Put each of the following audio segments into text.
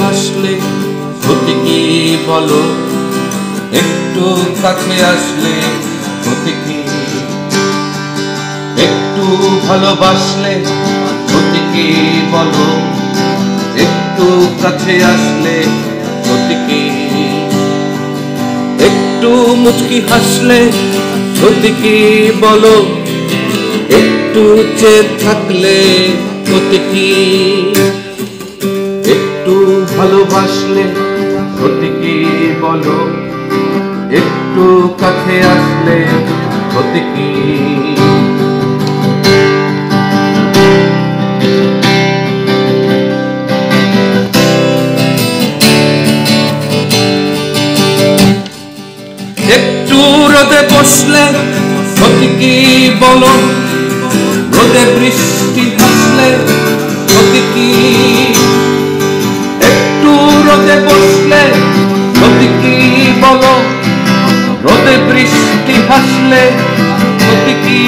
ভাসলে ক্ষতি কি বলো, একটু কাছে আসলে ক্ষতি কি? একটু ভালোবাসলে ক্ষতি কি বলো, একটু কাছে আসলে ক্ষতি কি? একটু মুচকি হাসলে ক্ষতি কি বলো, একটু চেয়ে থাকলে ক্ষতি কি? একটু ভালোবাসলে ক্ষতি কি বলো, একটু কাছে আসলে ক্ষতি কি? একটু রোদে বসলে ক্ষতি কি বলো, রোদে বৃষ্টি ভাসলে ক্ষতি কি? একটু রোদে বসলে ক্ষতি কি বলো, রোদে বৃষ্টি ভাসলে ক্ষতি কি?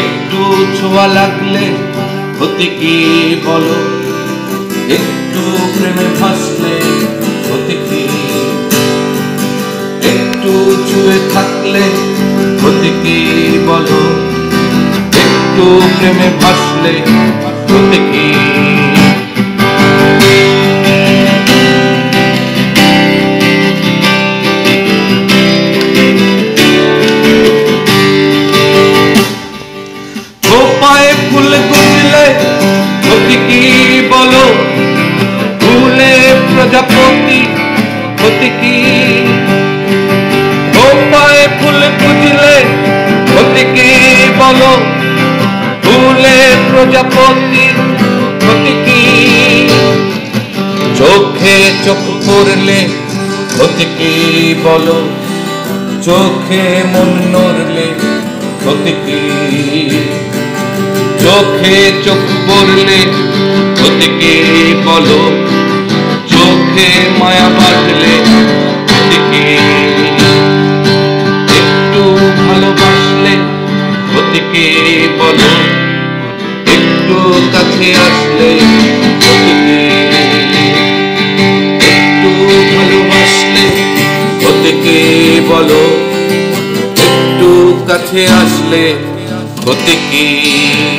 একটু ছোঁয়া লাগলে ক্ষতি কি বলো, একটু প্রেমে ভাসলে ক্ষতি কি? একটু ছুঁয়ে থাকলে ক্ষতি কি বলো, একটু প্রেমে ভাসলে ক্ষতি কি? খোপায় ফুল গুজলে ক্ষতি কি বলো, ফুলে প্রজাপতি ক্ষতি কি? খোপায় ফুল গুজলে ক্ষতি কি বলো, ফুলে প্রজাপতি ক্ষতি কি? চোখে চোখ পড়লে ক্ষতি কি বলো, চোখে মন নড়লে ক্ষতি কি? চোখে চোখ পড়লে ক্ষতি কি বলো, চোখে মায়া বাঁধলে ক্ষতি কি? একটু ভালোবাসলে ক্ষতি কি বলো, একটু কাছে আসলে ক্ষতি কি? একটু ভালোবাসলে ক্ষতি কি বলো, একটু কাছে আসলে ক্ষতি কি?